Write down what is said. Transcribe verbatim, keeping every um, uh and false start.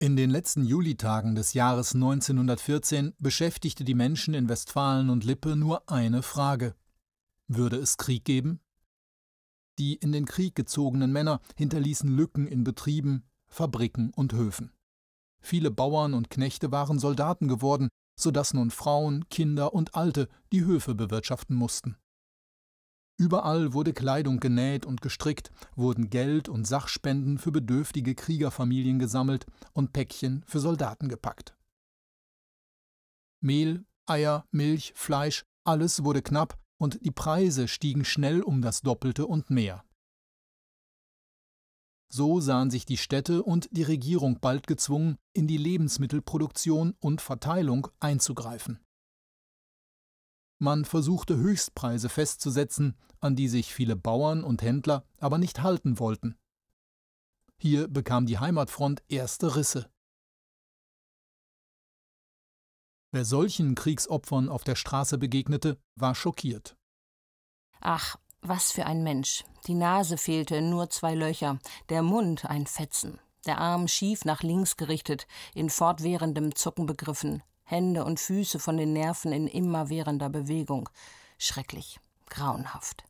In den letzten Julitagen des Jahres neunzehnhundertvierzehn beschäftigte die Menschen in Westfalen und Lippe nur eine Frage: Würde es Krieg geben? Die in den Krieg gezogenen Männer hinterließen Lücken in Betrieben, Fabriken und Höfen. Viele Bauern und Knechte waren Soldaten geworden, sodass nun Frauen, Kinder und Alte die Höfe bewirtschaften mussten. Überall wurde Kleidung genäht und gestrickt, wurden Geld und Sachspenden für bedürftige Kriegerfamilien gesammelt und Päckchen für Soldaten gepackt. Mehl, Eier, Milch, Fleisch, alles wurde knapp und die Preise stiegen schnell um das Doppelte und mehr. So sahen sich die Städte und die Regierung bald gezwungen, in die Lebensmittelproduktion und Verteilung einzugreifen. Man versuchte Höchstpreise festzusetzen, an die sich viele Bauern und Händler aber nicht halten wollten. Hier bekam die Heimatfront erste Risse. Wer solchen Kriegsopfern auf der Straße begegnete, war schockiert. Ach, was für ein Mensch. Die Nase fehlte, nur zwei Löcher, der Mund ein Fetzen, der Arm schief nach links gerichtet, in fortwährendem Zucken begriffen, Hände und Füße von den Nerven in immerwährender Bewegung. Schrecklich, grauenhaft.